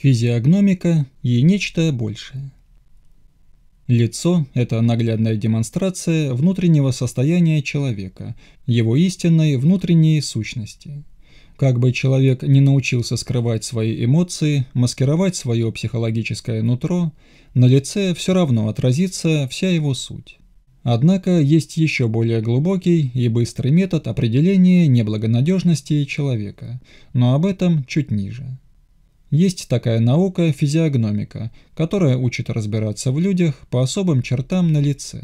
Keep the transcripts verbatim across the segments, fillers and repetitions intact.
Физиогномика и нечто большее. Лицо – это наглядная демонстрация внутреннего состояния человека, его истинной внутренней сущности. Как бы человек ни научился скрывать свои эмоции, маскировать свое психологическое нутро, на лице все равно отразится вся его суть. Однако есть еще более глубокий и быстрый метод определения неблагонадежности человека, но об этом чуть ниже. Есть такая наука физиогномика, которая учит разбираться в людях по особым чертам на лице.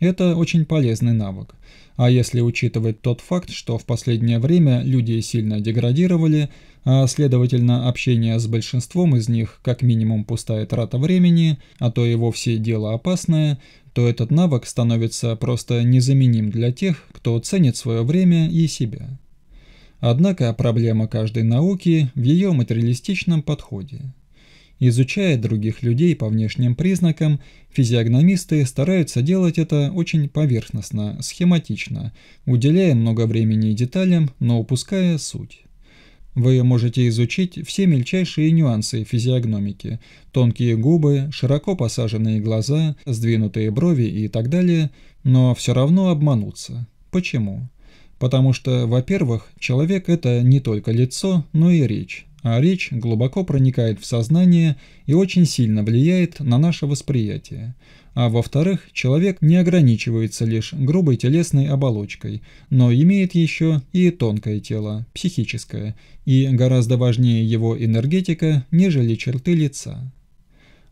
Это очень полезный навык. А если учитывать тот факт, что в последнее время люди сильно деградировали, а следовательно общение с большинством из них как минимум пустая трата времени, а то и вовсе дело опасное, то этот навык становится просто незаменим для тех, кто ценит свое время и себя. Однако проблема каждой науки в ее материалистичном подходе. Изучая других людей по внешним признакам, физиогномисты стараются делать это очень поверхностно, схематично, уделяя много времени деталям, но упуская суть. Вы можете изучить все мельчайшие нюансы физиогномики – тонкие губы, широко посаженные глаза, сдвинутые брови и так далее, но все равно обмануться. Почему? Потому что, во-первых, человек – это не только лицо, но и речь, а речь глубоко проникает в сознание и очень сильно влияет на наше восприятие. А во-вторых, человек не ограничивается лишь грубой телесной оболочкой, но имеет еще и тонкое тело, психическое, и гораздо важнее его энергетика, нежели черты лица.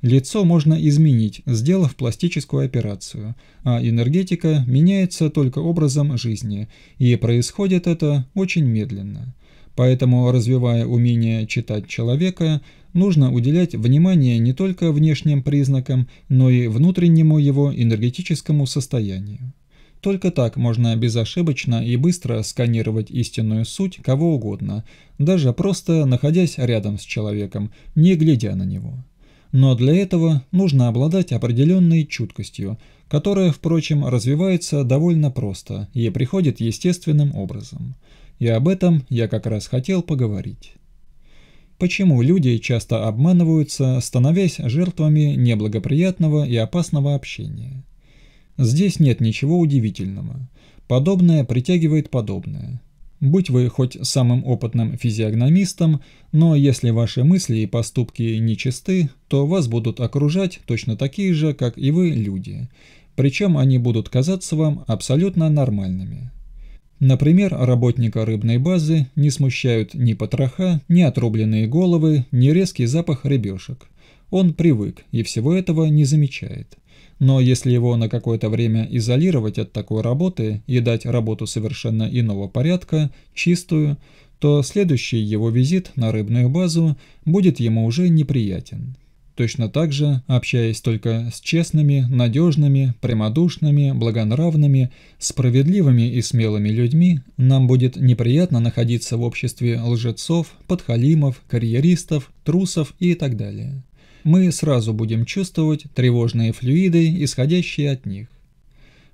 Лицо можно изменить, сделав пластическую операцию, а энергетика меняется только образом жизни, и происходит это очень медленно. Поэтому, развивая умение читать человека, нужно уделять внимание не только внешним признакам, но и внутреннему его энергетическому состоянию. Только так можно безошибочно и быстро сканировать истинную суть кого угодно, даже просто находясь рядом с человеком, не глядя на него. Но для этого нужно обладать определенной чуткостью, которая, впрочем, развивается довольно просто и приходит естественным образом. И об этом я как раз хотел поговорить. Почему люди часто обманываются, становясь жертвами неблагоприятного и опасного общения? Здесь нет ничего удивительного. Подобное притягивает подобное. Будь вы хоть самым опытным физиогномистом, но если ваши мысли и поступки нечисты, то вас будут окружать точно такие же, как и вы, люди. Причем они будут казаться вам абсолютно нормальными. Например, работника рыбной базы не смущают ни потроха, ни отрубленные головы, ни резкий запах рыбешек. Он привык и всего этого не замечает. Но если его на какое-то время изолировать от такой работы и дать работу совершенно иного порядка, чистую, то следующий его визит на рыбную базу будет ему уже неприятен. Точно так же, общаясь только с честными, надежными, прямодушными, благонравными, справедливыми и смелыми людьми, нам будет неприятно находиться в обществе лжецов, подхалимов, карьеристов, трусов и так далее. Мы сразу будем чувствовать тревожные флюиды, исходящие от них.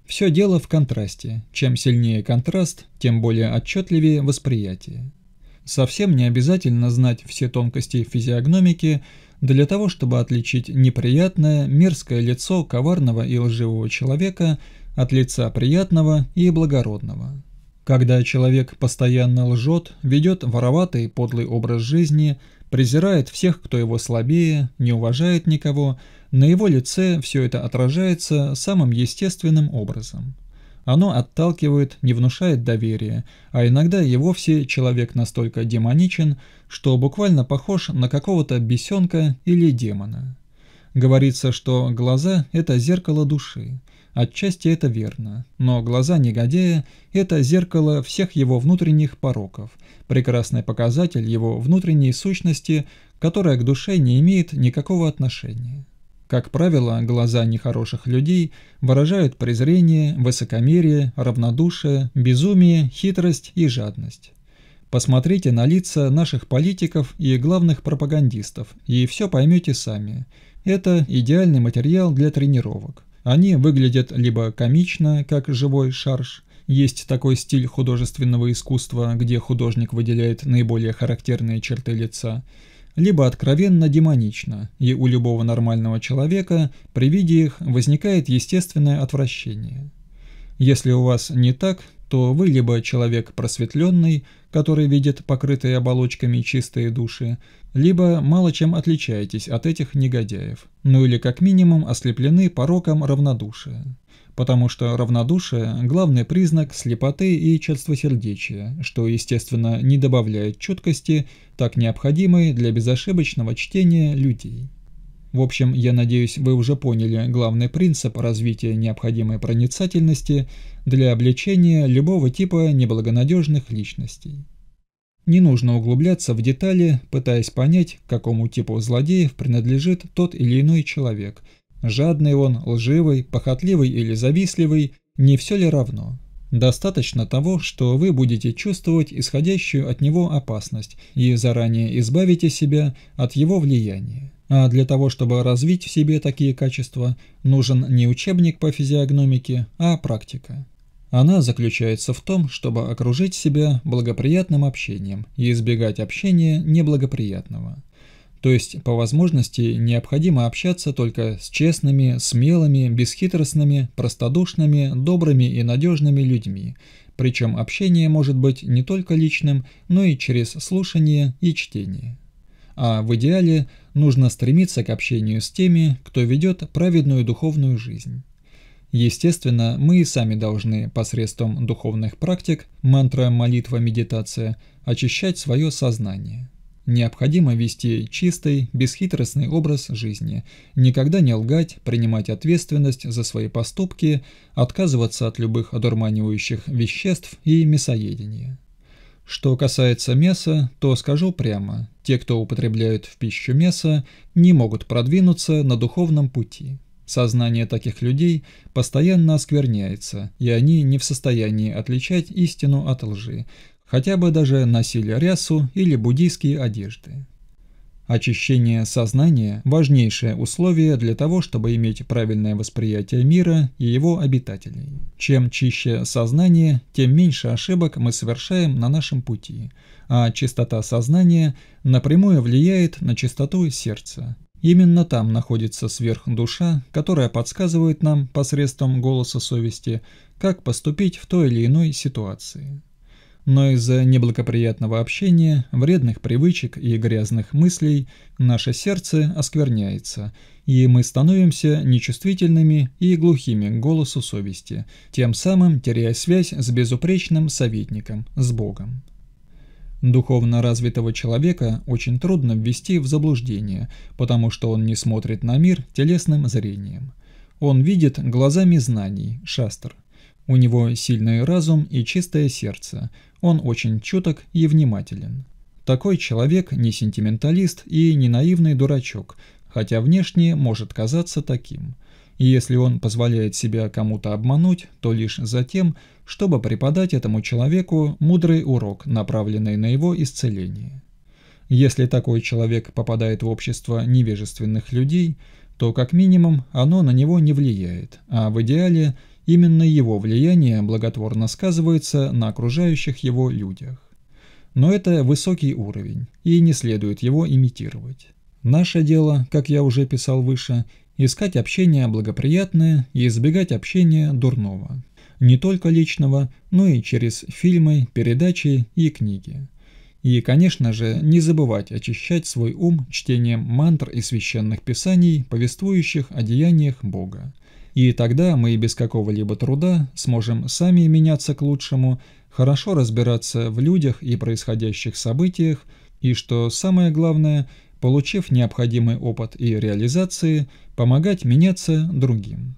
Все дело в контрасте. Чем сильнее контраст, тем более отчетливее восприятие. Совсем не обязательно знать все тонкости физиогномики для того, чтобы отличить неприятное, мерзкое лицо коварного и лживого человека от лица приятного и благородного. Когда человек постоянно лжет, ведет вороватый, подлый образ жизни, презирает всех, кто его слабее, не уважает никого, на его лице все это отражается самым естественным образом. Оно отталкивает, не внушает доверия, а иногда и вовсе человек настолько демоничен, что буквально похож на какого-то бесенка или демона. Говорится, что глаза – это зеркало души. Отчасти это верно, но глаза негодяя – это зеркало всех его внутренних пороков, прекрасный показатель его внутренней сущности, которая к душе не имеет никакого отношения. Как правило, глаза нехороших людей выражают презрение, высокомерие, равнодушие, безумие, хитрость и жадность. Посмотрите на лица наших политиков и главных пропагандистов, и все поймете сами. Это идеальный материал для тренировок. Они выглядят либо комично, как живой шарж. Есть такой стиль художественного искусства, где художник выделяет наиболее характерные черты лица. либо откровенно демонично, и у любого нормального человека при виде их возникает естественное отвращение. Если у вас не так, то вы либо человек просветленный, который видит покрытые оболочками чистые души, либо мало чем отличаетесь от этих негодяев, ну или как минимум ослеплены пороком равнодушия. Потому что равнодушие – главный признак слепоты и чистосердечия, что, естественно, не добавляет четкости, так необходимой для безошибочного чтения людей. В общем, я надеюсь, вы уже поняли главный принцип развития необходимой проницательности для обличения любого типа неблагонадежных личностей. Не нужно углубляться в детали, пытаясь понять, к какому типу злодеев принадлежит тот или иной человек – жадный он, лживый, похотливый или завистливый, не все ли равно? Достаточно того, что вы будете чувствовать исходящую от него опасность и заранее избавите себя от его влияния. А для того, чтобы развить в себе такие качества, нужен не учебник по физиогномике, а практика. Она заключается в том, чтобы окружить себя благоприятным общением и избегать общения неблагоприятного. То есть, по возможности, необходимо общаться только с честными, смелыми, бесхитростными, простодушными, добрыми и надежными людьми. Причем общение может быть не только личным, но и через слушание и чтение. А в идеале нужно стремиться к общению с теми, кто ведет праведную духовную жизнь. Естественно, мы и сами должны посредством духовных практик, мантра, молитва, медитация, очищать свое сознание. Необходимо вести чистый, бесхитростный образ жизни, никогда не лгать, принимать ответственность за свои поступки, отказываться от любых одурманивающих веществ и мясоедения. Что касается мяса, то скажу прямо, те, кто употребляют в пищу мясо, не могут продвинуться на духовном пути. Сознание таких людей постоянно оскверняется, и они не в состоянии отличать истину от лжи, хотя бы даже носили рясу или буддийские одежды. Очищение сознания – важнейшее условие для того, чтобы иметь правильное восприятие мира и его обитателей. Чем чище сознание, тем меньше ошибок мы совершаем на нашем пути, а чистота сознания напрямую влияет на чистоту сердца. Именно там находится сверхдуша, которая подсказывает нам посредством голоса совести, как поступить в той или иной ситуации. Но из-за неблагоприятного общения, вредных привычек и грязных мыслей наше сердце оскверняется, и мы становимся нечувствительными и глухими к голосу совести, тем самым теряя связь с безупречным советником, с Богом. Духовно развитого человека очень трудно ввести в заблуждение, потому что он не смотрит на мир телесным зрением. Он видит глазами знаний, шастр. У него сильный разум и чистое сердце, он очень чуток и внимателен. Такой человек не сентименталист и не наивный дурачок, хотя внешне может казаться таким. И если он позволяет себя кому-то обмануть, то лишь за тем, чтобы преподать этому человеку мудрый урок, направленный на его исцеление. Если такой человек попадает в общество невежественных людей, то как минимум оно на него не влияет, а в идеале – именно его влияние благотворно сказывается на окружающих его людях. Но это высокий уровень, и не следует его имитировать. Наше дело, как я уже писал выше, искать общение благоприятное и избегать общения дурного. Не только личного, но и через фильмы, передачи и книги. И, конечно же, не забывать очищать свой ум чтением мантр и священных писаний, повествующих о деяниях Бога. И тогда мы без какого-либо труда сможем сами меняться к лучшему, хорошо разбираться в людях и происходящих событиях, и, что самое главное, получив необходимый опыт и реализации, помогать меняться другим.